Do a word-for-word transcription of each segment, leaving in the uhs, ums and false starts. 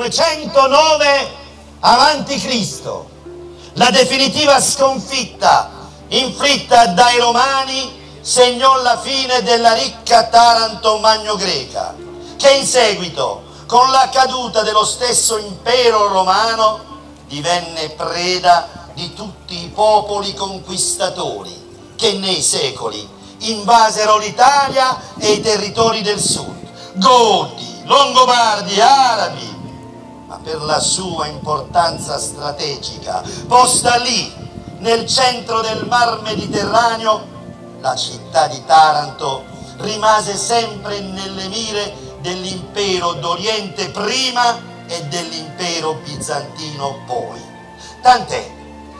duecentonove avanti Cristo, la definitiva sconfitta inflitta dai Romani segnò la fine della ricca Taranto magno-greca, che in seguito, con la caduta dello stesso impero romano, divenne preda di tutti i popoli conquistatori che nei secoli invasero l'Italia e i territori del sud, Goti, Longobardi, Arabi, ma per la sua importanza strategica, posta lì, nel centro del Mar Mediterraneo, la città di Taranto rimase sempre nelle mire dell'impero d'Oriente prima e dell'impero bizantino poi. Tant'è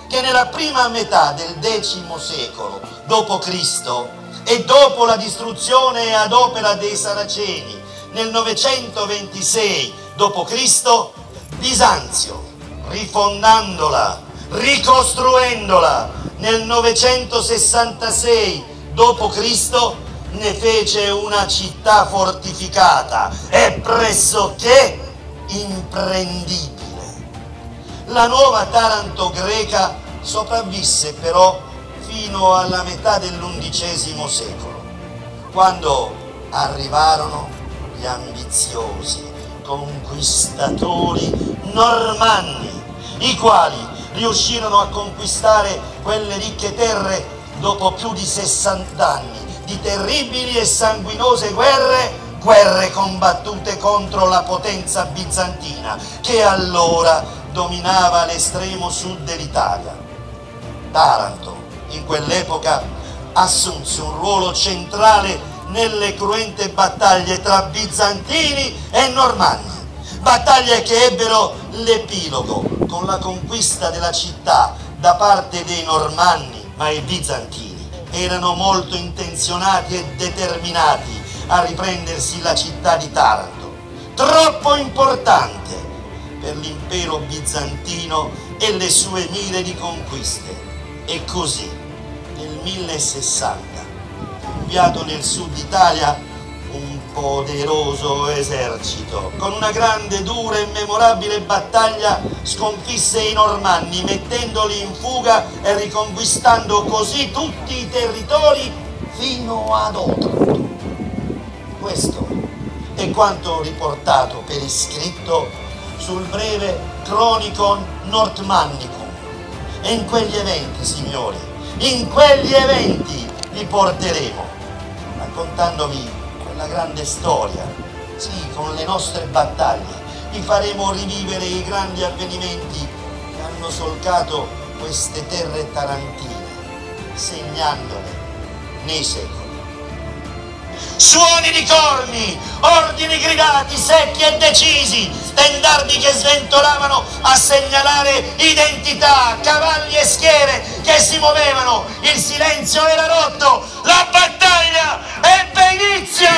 che nella prima metà del decimo secolo dopo Cristo e dopo la distruzione ad opera dei Saraceni nel novecentoventisei dopo Cristo, Bisanzio, rifondandola, ricostruendola nel novecentosessantasei dopo Cristo, ne fece una città fortificata e pressoché imprendibile. La nuova Taranto greca sopravvisse però fino alla metà dell'undicesimo secolo, quando arrivarono gli ambiziosi conquistatori normanni, i quali riuscirono a conquistare quelle ricche terre dopo più di sessant'anni di terribili e sanguinose guerre, guerre combattute contro la potenza bizantina che allora dominava l'estremo sud dell'Italia. Taranto in quell'epoca assunse un ruolo centrale nelle cruente battaglie tra bizantini e normanni, battaglie che ebbero l'epilogo con la conquista della città da parte dei normanni, ma i bizantini erano molto intenzionati e determinati a riprendersi la città di Taranto, troppo importante per l'impero bizantino e le sue mire di conquiste. E così, nel mille e sessanta, fu inviato nel sud Italia un poderoso esercito. Con una grande, dura e memorabile battaglia sconfisse i normanni, mettendoli in fuga e riconquistando così tutti i territori fino ad Otranto. Questo è quanto riportato per iscritto sul breve Cronicon nordmannico. E in quegli eventi, signori, in quegli eventi vi porteremo, raccontandovi la grande storia, sì, con le nostre battaglie vi faremo rivivere i grandi avvenimenti che hanno solcato queste terre tarantine, segnandole nei secoli. Suoni di corni, ordini gridati, secchi e decisi, stendardi che sventolavano a segnalare identità, cavalli e schiere che si muovevano, il silenzio era rotto, la battaglia ebbe inizio!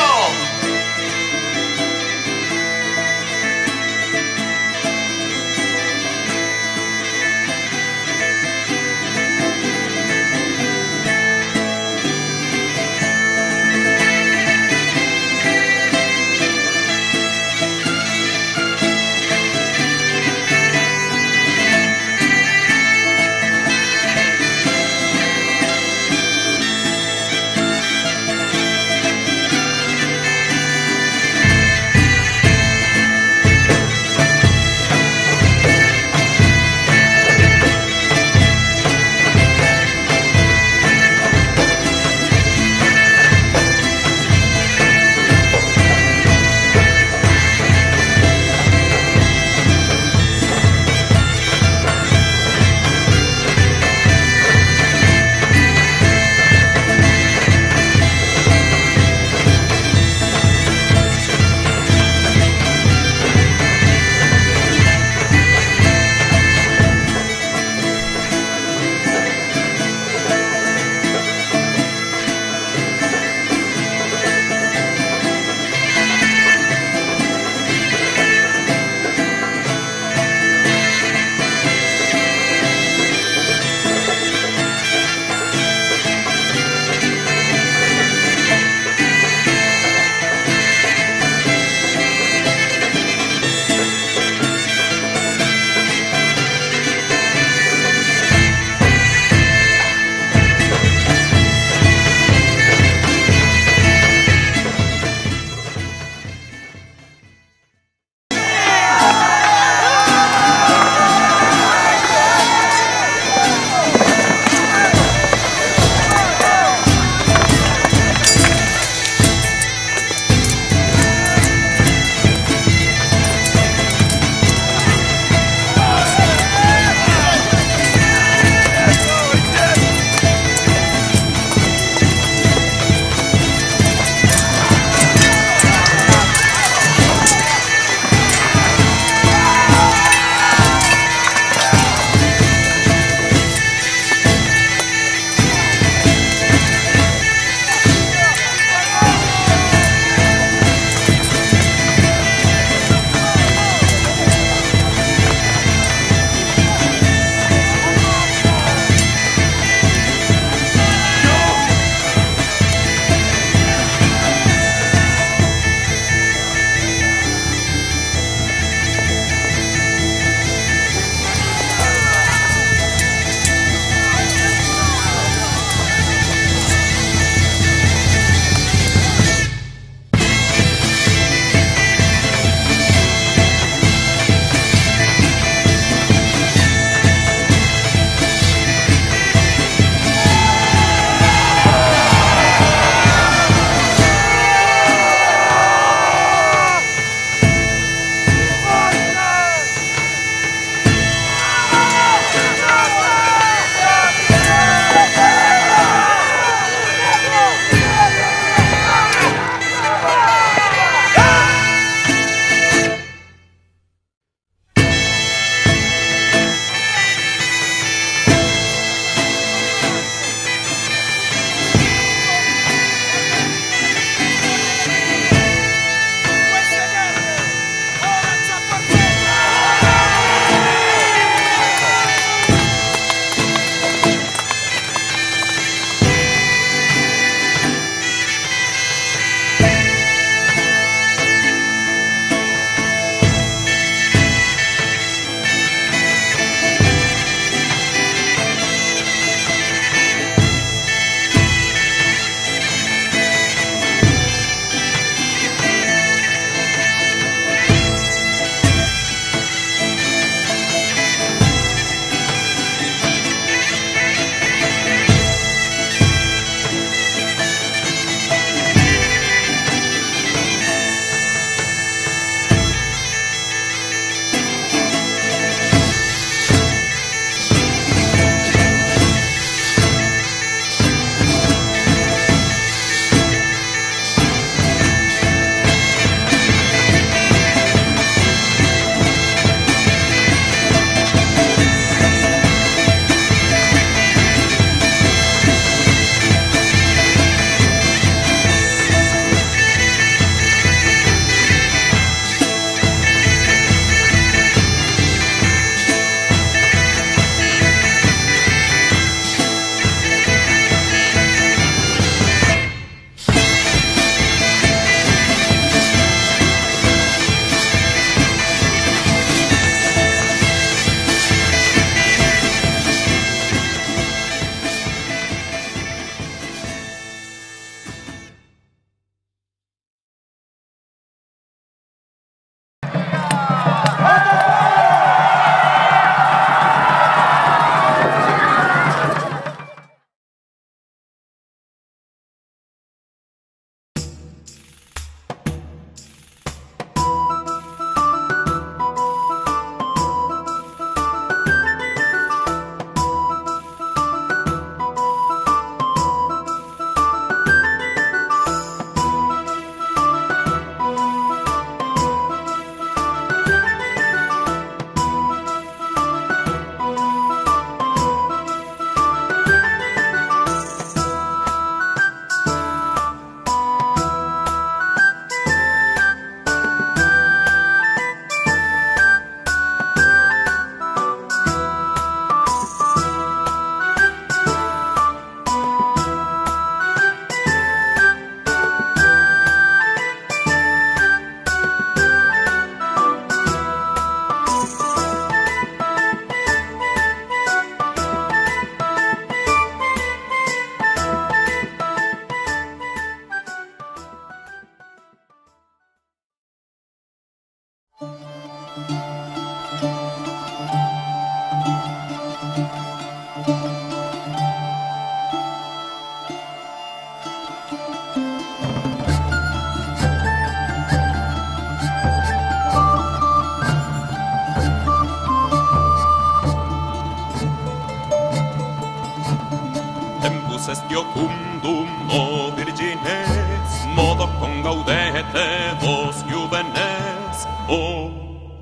Dominus est iocundum o virgines, modo congaudete vos juvenes, o,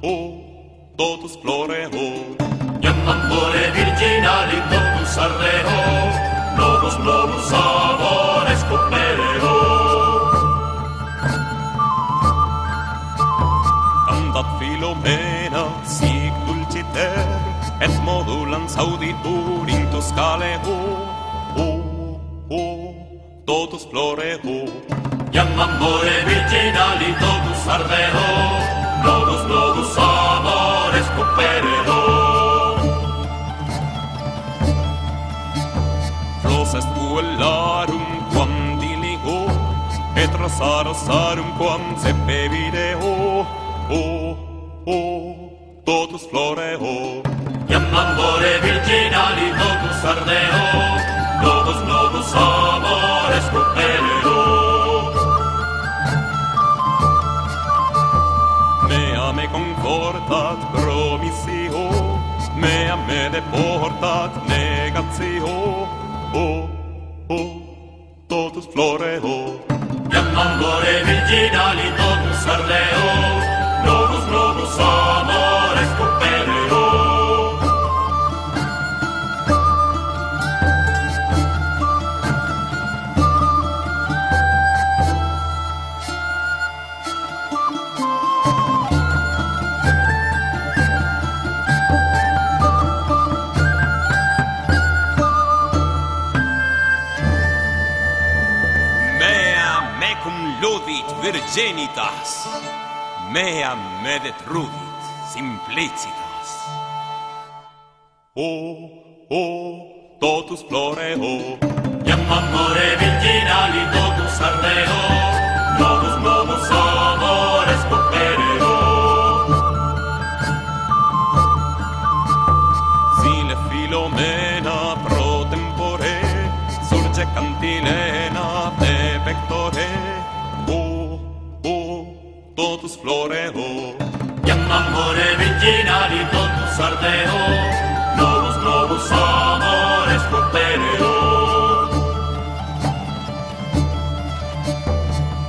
o, totus floreo. Iamantore virginali totus arreo, novus novus sabores copereo. Cantat Filomena, sic dulciter, et modulans auditur intus caleo, o, o, totus floreo. Iam amore virginali totus ardeo, novus, novus amores cupereo. Flos est puellarum quam diligo, et rosarosarum quam sepe video, o, o, totus floreo. Iam amore virginali totus ardeo, novus, novus amores propereo. Mea me confortat promissio, mea me deportat negatio, o, o, totus floreo. Iam amore virginali totus ardeo, novus, novus amores propereo. Virginitas, mea me detrudit simplicitas. O, o, totus floreo. Iam amore virginali totus ardeo, novus, novus amores propereo. Sile Filomena pro tempore, surge cantilena de pectore, totus floreo. Iam amore virginali totus ardeo, novus, novus amores propereo.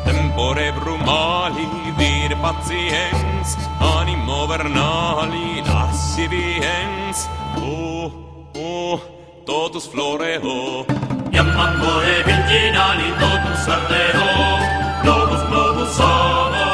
Tempore brumali vir patiens, animo vernali lasciviens, o, o, totus floreo. Iam amore virginali totus ardeo, novus, novus amores.